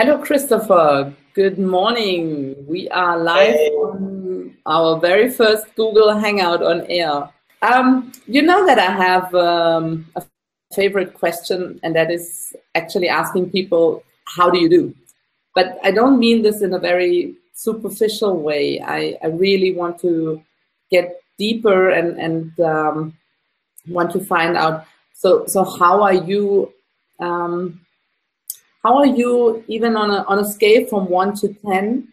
Hello, Christopher. Good morning. We are live on our very first Google Hangout on air. You know that I have a favorite question, and that is actually asking people, how do you do? But I don't mean this in a very superficial way. I really want to get deeper and want to find out, so how are you? How are you, even on a scale from 1 to 10,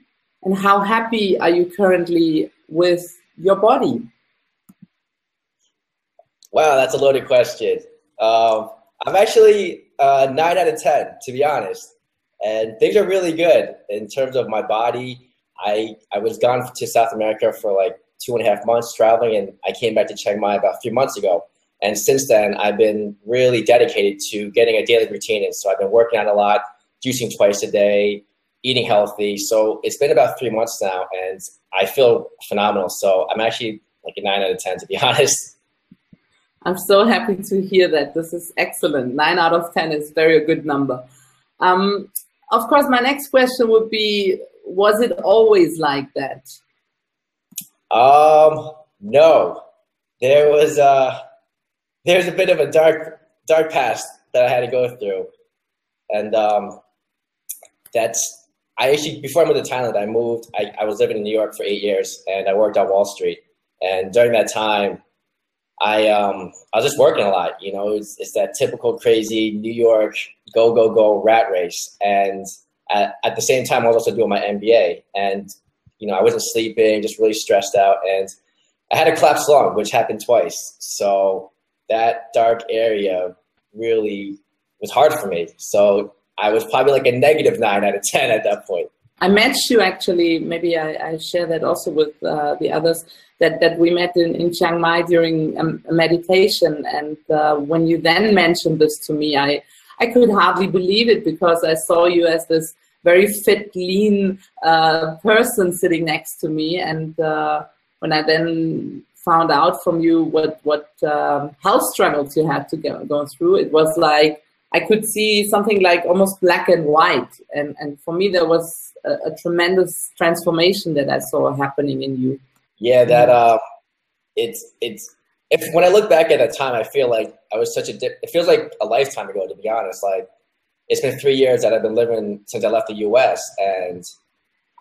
and how happy are you currently with your body? Wow, that's a loaded question. I'm actually 9 out of 10, to be honest, and things are really good in terms of my body. I was gone to South America for like 2.5 months traveling, and I came back to Chiang Mai about 3 months ago. And since then, I've been really dedicated to getting a daily routine in. So I've been working out a lot, juicing twice a day, eating healthy. So it's been about 3 months now, and I feel phenomenal. So I'm actually like a 9 out of 10, to be honest. I'm so happy to hear that. This is excellent. 9 out of 10 is very a good number. Of course, my next question would be, was it always like that? No. There's a bit of a dark past that I had to go through. And I actually, before I moved to Thailand, I was living in New York for 8 years, and I worked on Wall Street. And during that time, I was just working a lot, you know, it's that typical crazy New York, go, go, go rat race. And at the same time, I was also doing my MBA, and, you know, I wasn't sleeping, just really stressed out. And I had a collapsed lung, which happened twice. So that dark area really was hard for me. So I was probably like a negative 9 out of 10 at that point. I met you actually, maybe I share that also with the others, that we met in Chiang Mai during a meditation. And when you then mentioned this to me, I could hardly believe it, because I saw you as this very fit, lean person sitting next to me. And when I then found out from you what health struggles you had to go through, it was like I could see something like almost black and white. And for me, there was a tremendous transformation that I saw happening in you. Yeah, that when I look back at that time, I feel like I was such it feels like a lifetime ago, to be honest. Like, it's been 3 years that I've been living since I left the US, and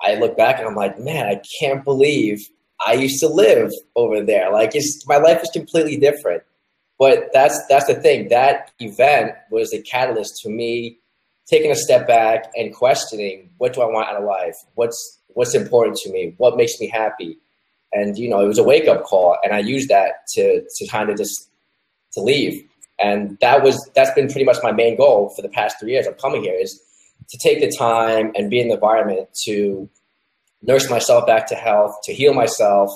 I look back and I'm like, man, I can't believe I used to live over there. Like, my life is completely different. But that's the thing. That event was a catalyst to me taking a step back and questioning, what do I want out of life? What's important to me? What makes me happy? And, you know, it was a wake-up call, and I used that to kind of just to leave. And that's been pretty much my main goal for the past 3 years of coming here, is to take the time and be in the environment to nurse myself back to health, to heal myself,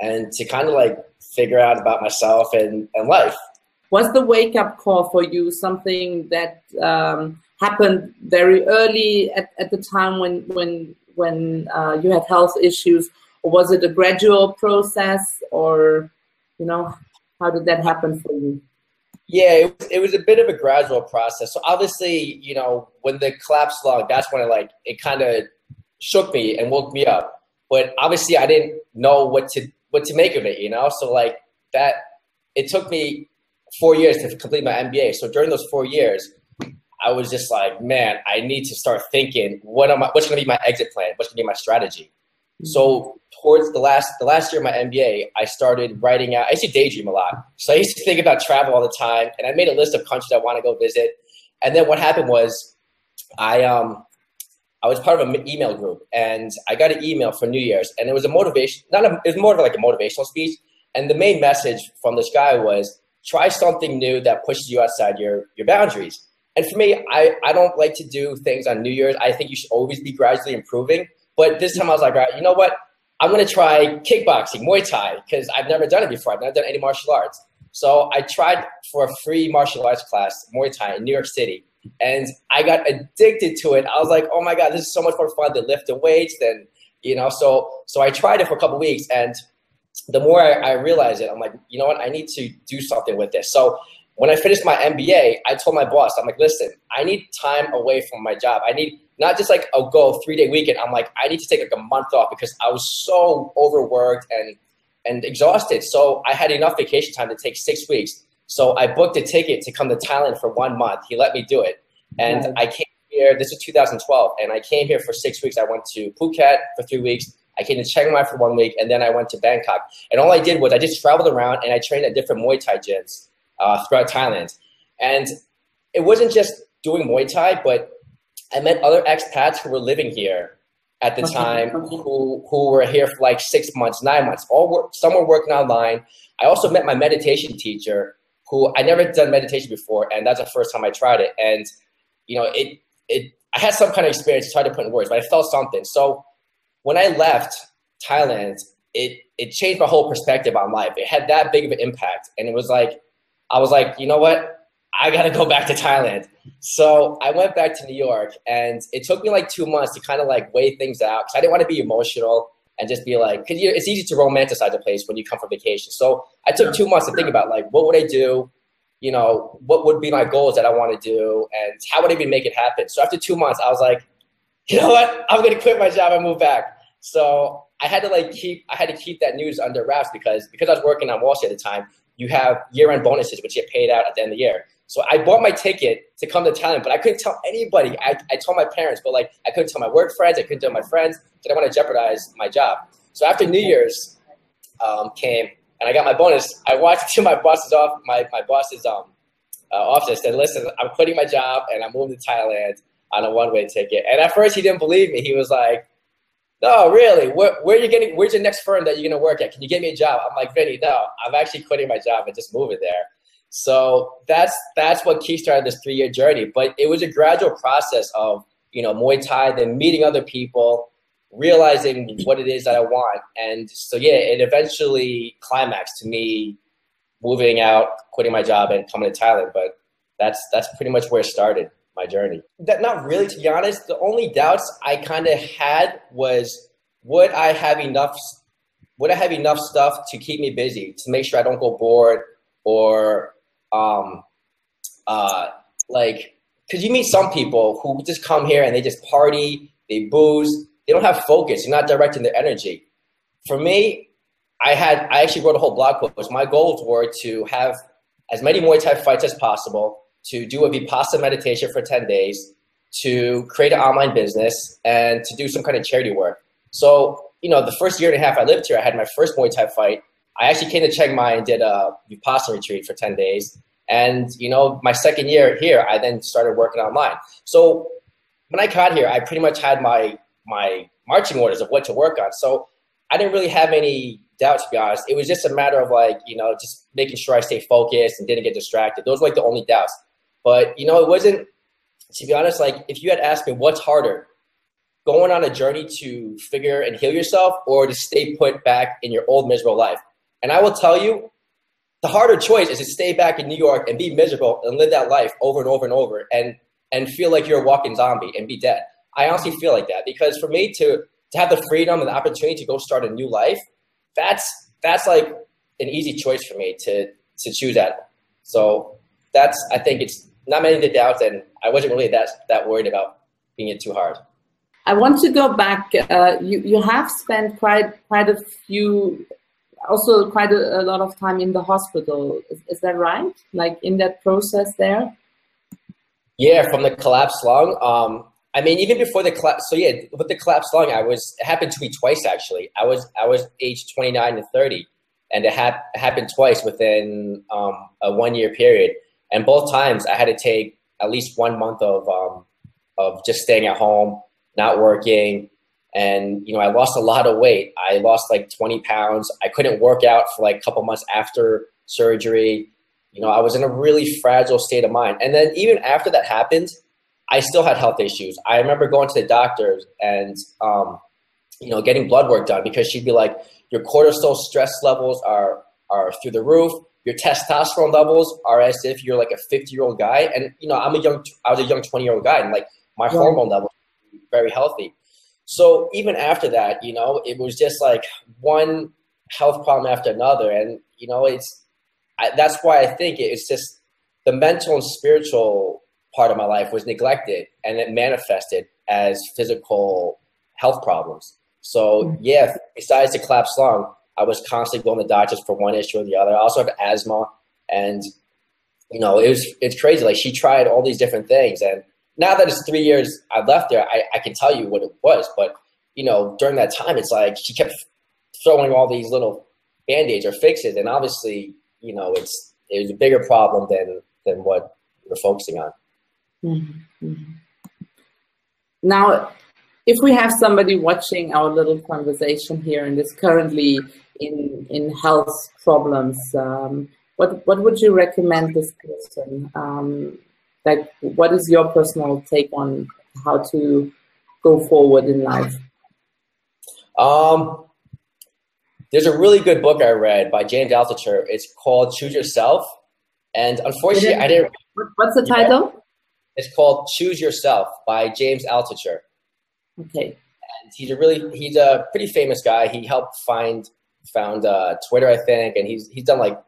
and to kind of like figure out about myself and life. Was the wake-up call for you something that happened very early at the time when you had health issues, or was it a gradual process, or, you know, how did that happen for you? Yeah, it was a bit of a gradual process. So obviously, you know, when the collapse log, that's when it kind of shook me and woke me up. But obviously I didn't know what to make of it, you know? So like that, it took me 4 years to complete my MBA. So during those 4 years, I was just like, man, I need to start thinking, what's gonna be my exit plan? What's gonna be my strategy? So towards the last year of my MBA, I started writing out. I used to daydream a lot. So I used to think about travel all the time, and I made a list of countries I wanna go visit. And then what happened was I was part of an email group, and I got an email for New Year's, and it was it was more of like a motivational speech. And the main message from this guy was, try something new that pushes you outside your boundaries. And for me, I don't like to do things on New Year's. I think you should always be gradually improving. But this time I was like, all right, you know what? I'm gonna try kickboxing, Muay Thai, because I've never done it before. I've never done any martial arts. So I tried for a free martial arts class, Muay Thai, in New York City. And I got addicted to it. I was like, oh my God, this is so much more fun than lifting weights than, you know. So I tried it for a couple of weeks, and the more I realized it, I'm like, you know what, I need to do something with this. So when I finished my MBA, I told my boss, I'm like, listen, I need time away from my job. I need Not just like I'll go 3-day weekend. I'm like, I need to take like a month off because I was so overworked and exhausted. So I had enough vacation time to take 6 weeks. So I booked a ticket to come to Thailand for 1 month. He let me do it. And I came here, this was 2012, and I came here for 6 weeks. I went to Phuket for 3 weeks. I came to Chiang Mai for 1 week, and then I went to Bangkok. And all I did was I just traveled around and I trained at different Muay Thai gyms throughout Thailand. And it wasn't just doing Muay Thai, but I met other expats who were living here at the time who were here for like 6 months, 9 months. Some were working online. I also met my meditation teacher who I never done meditation before, and that's the first time I tried it. And you know, I had some kind of experience. It's hard to put in words, but I felt something. So when I left Thailand, it changed my whole perspective on life. It had that big of an impact. And it was like, I was like, you know what? I got to go back to Thailand. So I went back to New York, and it took me like 2 months to kind of like weigh things out, because I didn't want to be emotional and just be like, because it's easy to romanticize a place when you come from vacation. So I took 2 months to think about like, what would I do? You know, what would be my goals that I want to do, and how would I even make it happen? So after 2 months, I was like, you know what? I'm going to quit my job and move back. So I had to keep that news under wraps because I was working on Wall Street at the time. You have year-end bonuses, which get paid out at the end of the year. So I bought my ticket to come to Thailand, but I couldn't tell anybody. I told my parents, but like I couldn't tell my work friends. I couldn't tell my friends. I didn't want to jeopardize my job. So after New Year's came and I got my bonus, I walked to my boss's office. I said, listen, I'm quitting my job and I'm moving to Thailand on a one-way ticket. And at first he didn't believe me. He was like, no, really? Where's your next firm that you're going to work at? Can you get me a job? I'm like, Vinny, no, I'm actually quitting my job and just moving there. So that's what kickstarted this 3-year journey. But it was a gradual process of, you know, Muay Thai, then meeting other people, realizing what it is that I want. And so, yeah, it eventually climaxed to me moving out, quitting my job, and coming to Thailand. But that's pretty much where it started, my journey. Not really, to be honest. The only doubts I kind of had was, would I have enough stuff to keep me busy, to make sure I don't go bored, or because you meet some people who just come here and they just party, they booze, they don't have focus, you're not directing their energy. For me, I actually wrote a whole blog post. My goals were to have as many Muay Thai fights as possible, to do a Vipassana meditation for 10 days, to create an online business, and to do some kind of charity work. So, you know, the first year and a half I lived here, I had my first Muay Thai fight. I actually came to Chiang Mai and did a Vipassana retreat for 10 days. And, you know, my second year here, I then started working online. So when I got here, I pretty much had my marching orders of what to work on. So I didn't really have any doubt, to be honest. It was just a matter of like, you know, just making sure I stay focused and didn't get distracted. Those were like the only doubts. But, you know, it wasn't, to be honest, like if you had asked me what's harder, going on a journey to figure and heal yourself, or to stay put back in your old miserable life. And I will tell you, the harder choice is to stay back in New York and be miserable and live that life over and over and over and feel like you're a walking zombie and be dead. I honestly feel like that, because for me to have the freedom and the opportunity to go start a new life, that's like an easy choice for me to choose that. So that's, I think it's not many of the doubts, and I wasn't really that worried about being it too hard. I want to go back. You have spent quite a lot of time in the hospital. Is that right? Like in that process there? Yeah, from the collapsed lung. I mean, even before the collapse. So yeah, with the collapsed lung, it happened to me twice, actually. I was age 29 and 30, and it happened twice within a 1-year period. And both times I had to take at least 1 month of just staying at home, not working. And, you know, I lost a lot of weight. I lost like 20 pounds. I couldn't work out for like a couple months after surgery. You know, I was in a really fragile state of mind. And then even after that happened, I still had health issues. I remember going to the doctor and, you know, getting blood work done, because she'd be like, your cortisol stress levels are through the roof. Your testosterone levels are as if you're like a 50-year-old guy. And, you know, I was a young 20-year-old guy, and like my hormone levels were very healthy. So even after that, you know, it was just like one health problem after another. And, you know, that's why I think it's just the mental and spiritual part of my life was neglected, and it manifested. as physical health problems. So yeah, besides the collapsed lung, I was constantly going to doctors for one issue or the other. I also have asthma, and you know, it's crazy. Like, she tried all these different things, and now that it's 3 years I've left there, I can tell you what it was. But you know, during that time, it's like she kept throwing all these little band-aids or fixes, and obviously, you know, it was a bigger problem than what we're focusing on. Mm-hmm. Now, if we have somebody watching our little conversation here and is currently in health problems, what would you recommend this person? Like, what is your personal take on how to go forward in life? There's a really good book I read by James Altucher. It's called Choose Yourself. And unfortunately, I didn't. What's the title? It's called Choose Yourself by James Altucher. Okay. And he's a pretty famous guy. He helped found Twitter, I think, and he's done a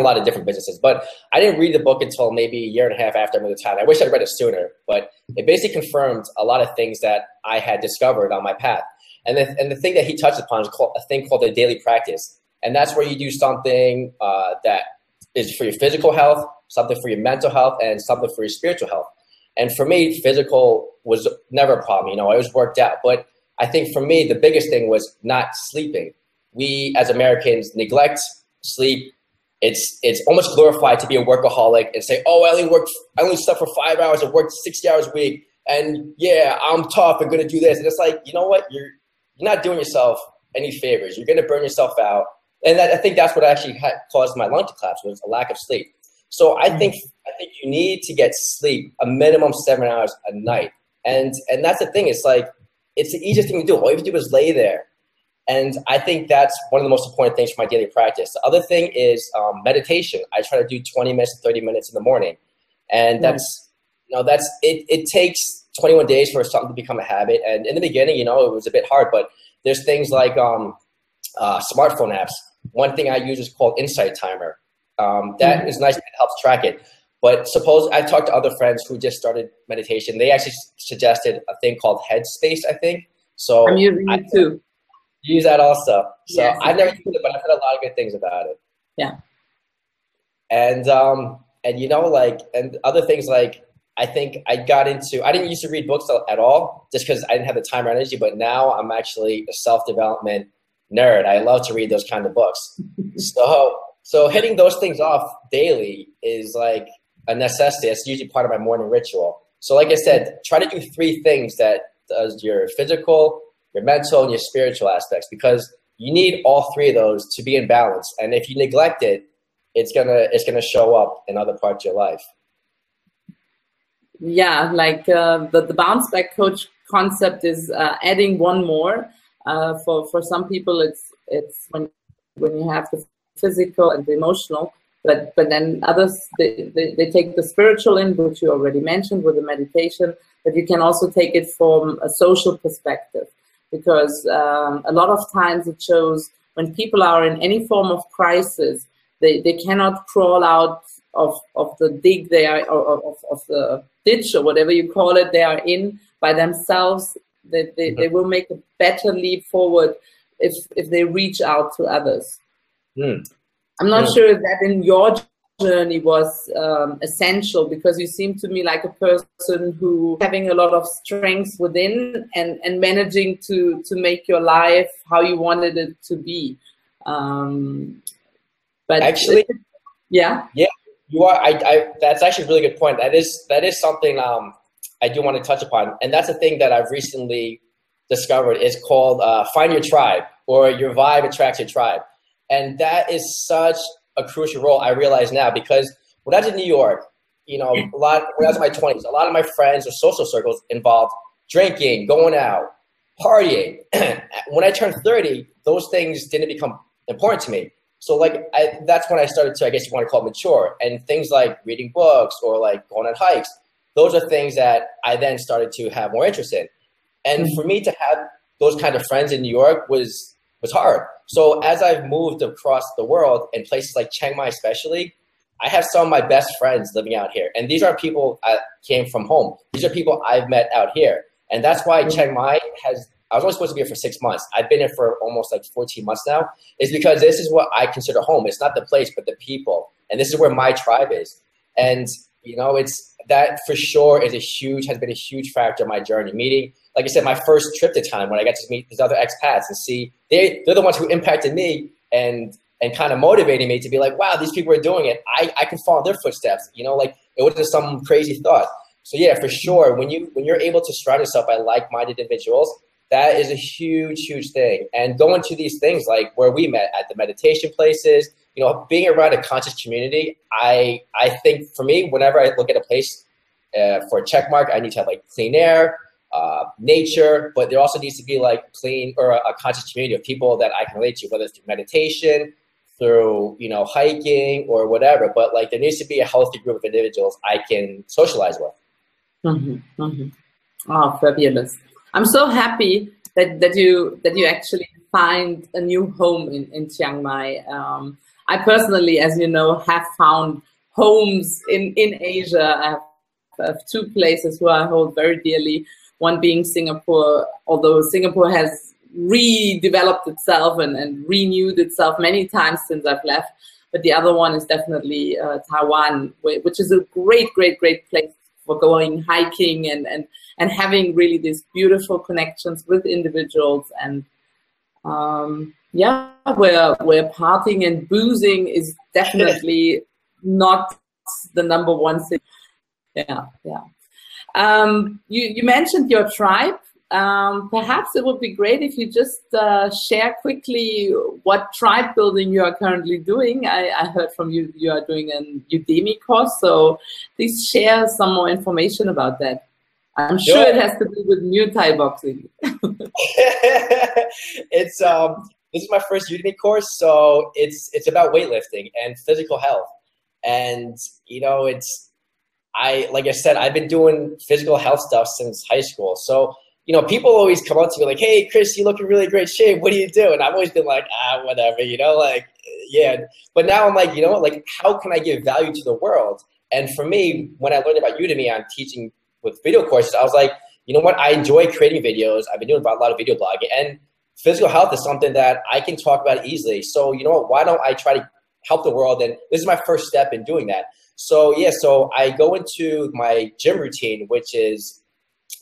lot of different businesses. But I didn't read the book until maybe a year and a half after I moved to Thailand. I wish I'd read it sooner, but it basically confirmed a lot of things that I had discovered on my path. And the thing that he touched upon is a thing called the daily practice, and that's where you do something that is for your physical health, something for your mental health, and something for your spiritual health. And for me, physical was never a problem. You know, I always worked out. But I think for me, the biggest thing was not sleeping. We as Americans neglect sleep. It's almost glorified to be a workaholic and say, oh, I only slept for 5 hours and worked 60 hours a week. And yeah, I'm tough. I'm going to do this. And it's like, you know what? You're not doing yourself any favors. You're going to burn yourself out. And I think that's what actually caused my lung to collapse, was a lack of sleep. So I think you need to get sleep a minimum 7 hours a night. And that's the thing. It's like, it's the easiest thing to do. All you have to do is lay there. And I think that's one of the most important things for my daily practice. The other thing is meditation. I try to do 20 minutes to 30 minutes in the morning. And that's, you know, that's, it takes 21 days for something to become a habit. And in the beginning, you know, it was a bit hard, but there's things like smartphone apps. One thing I use is called Insight Timer. That is nice. It helps track it. But suppose I talked to other friends who just started meditation. They actually suggested a thing called Headspace, I think. So I'm using it too. Use that also. So yes. I've never used it, but I've heard a lot of good things about it. Yeah. And you know, like, and other things like, I think I didn't used to read books at all just because I didn't have the time or energy, but now I'm actually a self-development nerd. I love to read those kind of books. So hitting those things off daily is like a necessity. It's usually part of my morning ritual. So like I said, try to do three things that does your physical, your mental, and your spiritual aspects, because you need all three of those to be in balance. And if you neglect it, it's gonna show up in other parts of your life. Yeah, like the Bounce Back Coach concept is adding one more. For some people, it's when you have the physical and the emotional, but then others, they take the spiritual in, which you already mentioned with the meditation, but you can also take it from a social perspective, because a lot of times it shows when people are in any form of crisis, they cannot crawl out of the dig they are, or of the ditch or whatever you call it they are in by themselves. They will make a better leap forward if they reach out to others. I'm not sure that in your journey was essential, because you seem to me like a person who having a lot of strengths within and managing to make your life how you wanted it to be. But actually, yeah, you are. I that's actually a really good point. That is something I do want to touch upon, and that's a thing that I've recently discovered. It's called find your tribe, or your vibe attracts your tribe. And that is such a crucial role, I realize now, because when I was in New York, you know, when I was in my 20s, a lot of my friends or social circles involved drinking, going out, partying. When I turned 30, those things didn't become important to me. So like, that's when I started to, I guess you want to call it, mature. And things like reading books or like going on hikes, those are things that I then started to have more interest in. And for me to have those kind of friends in New York was hard. So as I've moved across the world, in places like Chiang Mai especially, I have some of my best friends living out here. And these are people that came from home. These are people I've met out here. And that's why Chiang Mai has, I was only supposed to be here for 6 months. I've been here for almost like 14 months now. It's because this is what I consider home. It's not the place, but the people. And this is where my tribe is. And, you know, it's that for sure is has been a huge factor in my journey. Meeting, like I said, my first trip to Thailand when I got to meet these other expats and see, they're the ones who impacted me and kind of motivating me to be like, wow, these people are doing it. I can follow their footsteps. You know, like it wasn't just some crazy thought. So yeah, for sure, when you're able to surround yourself by like-minded individuals, that is a huge, huge thing. And going to these things like where we met at the meditation places, you know, being around a conscious community, I think for me, whenever I look at a place for a check mark, I need to have like clean air, nature, but there also needs to be like clean or a conscious community of people that I can relate to, whether it's through meditation, through, you know, hiking or whatever. But like there needs to be a healthy group of individuals I can socialize with. Mm-hmm, mm-hmm. Oh, fabulous. I'm so happy that you actually find a new home in Chiang Mai. I personally, as you know, have found homes in Asia. I have two places who I hold very dearly, one being Singapore, although Singapore has redeveloped itself and renewed itself many times since I've left. But the other one is definitely Taiwan, which is a great, great, great place for going hiking and having really these beautiful connections with individuals and yeah, where partying and boozing is definitely not the number one thing. Yeah, yeah. You mentioned your tribe. Perhaps it would be great if you just share quickly what tribe building you are currently doing. I heard from you, you are doing an Udemy course, so please share some more information about that. I'm sure it has to do with Muay Thai boxing. It's this is my first Udemy course, so it's about weightlifting and physical health. And you know, like I said, I've been doing physical health stuff since high school. So you know, people always come up to me like, hey, Chris, you look in really great shape. What do you do? And I've always been like, ah, whatever, you know, like, yeah. But now I'm like, you know, like, how can I give value to the world? And for me, when I learned about Udemy, I'm teaching with video courses. I was like, you know what? I enjoy creating videos. I've been doing a lot of video blogging. And physical health is something that I can talk about easily. So, you know what? Why don't I try to help the world? And this is my first step in doing that. So, yeah, so I go into my gym routine, which is,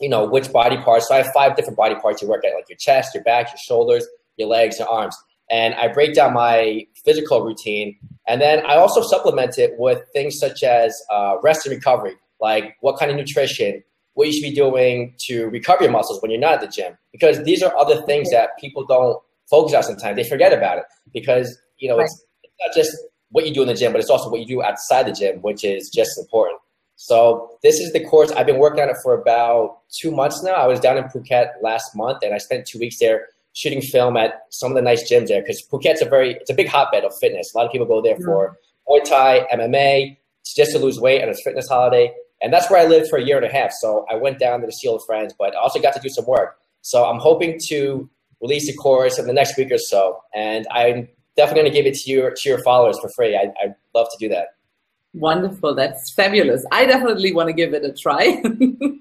you know, which body parts. So I have 5 different body parts you work at, like your chest, your back, your shoulders, your legs, your arms. And I break down my physical routine. And then I also supplement it with things such as rest and recovery, like what kind of nutrition, what you should be doing to recover your muscles when you're not at the gym. Because these are other things that people don't focus on sometimes. They forget about it because, you know, it's not just what you do in the gym, but it's also what you do outside the gym, which is just important. So this is the course. I've been working on it for about 2 months now. I was down in Phuket last month, and I spent 2 weeks there shooting film at some of the nice gyms there because Phuket's it's a big hotbed of fitness. A lot of people go there for Muay Thai, MMA, just to lose weight on a fitness holiday. And that's where I lived for a year and a half. So I went down to the Seal of Friends, but I also got to do some work. So I'm hoping to release the course in the next week or so. And I'm definitely going to give it to your followers for free. I'd love to do that. Wonderful. That's fabulous. I definitely want to give it a try. You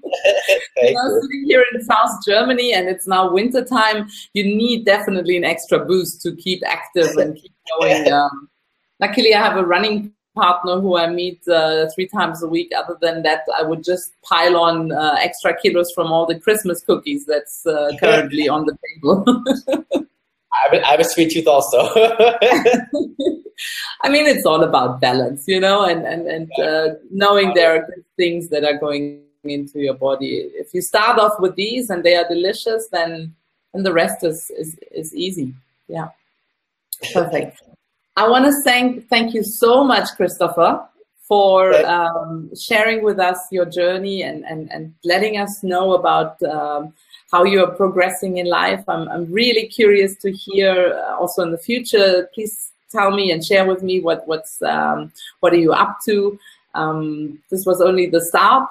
know, sitting here in South Germany and it's now winter time, you need definitely an extra boost to keep active and keep going. Luckily, I have a running partner who I meet 3 times a week. Other than that, I would just pile on extra kilos from all the Christmas cookies that's currently on the table. I have a sweet tooth also. I mean, it's all about balance, you know, and knowing there are good things that are going into your body. If you start off with these and they are delicious, then the rest is easy. Yeah. Perfect. I want to thank you so much, Christopher, for sharing with us your journey and letting us know about how you are progressing in life. I'm really curious to hear also in the future. Please tell me and share with me what are you up to. This was only the start.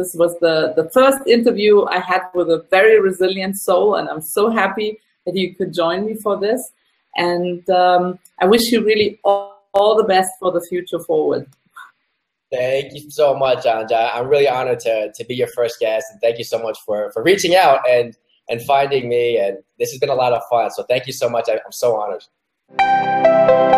This was the first interview I had with a very resilient soul, and I'm so happy that you could join me for this. And I wish you really all the best for the future forward. Thank you so much, Anja. I'm really honored to be your first guest, and thank you so much for reaching out and finding me. And this has been a lot of fun. So thank you so much. I'm so honored.